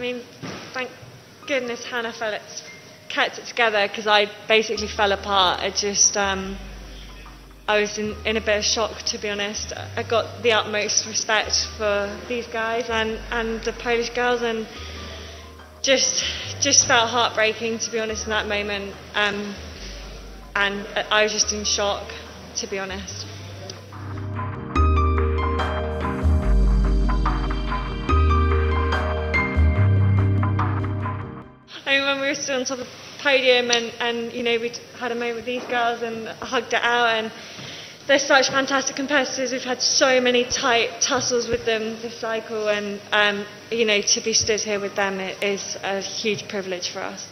I mean, thank goodness Hannah kept it together, because I basically fell apart. I was in a bit of shock, to be honest. I got the utmost respect for these guys and the Polish girls, and just felt heartbreaking, to be honest, in that moment. And I was just in shock, to be honest. I mean, when we were still on top of the podium and you know, we had a moment with these girls and hugged it out, and they're such fantastic competitors. We've had so many tight tussles with them this cycle, and you know, to be stood here with them is a huge privilege for us.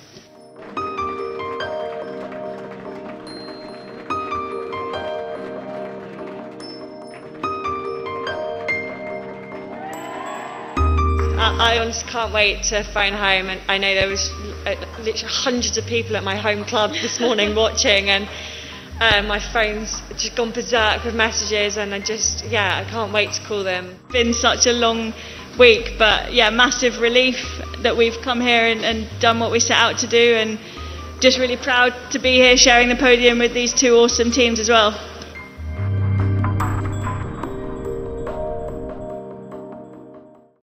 I honestly can't wait to phone home, and I know there was literally hundreds of people at my home club this morning watching, and my phone's just gone berserk with messages, and I can't wait to call them. It's been such a long week, but yeah, massive relief that we've come here and done what we set out to do, and just really proud to be here sharing the podium with these two awesome teams as well.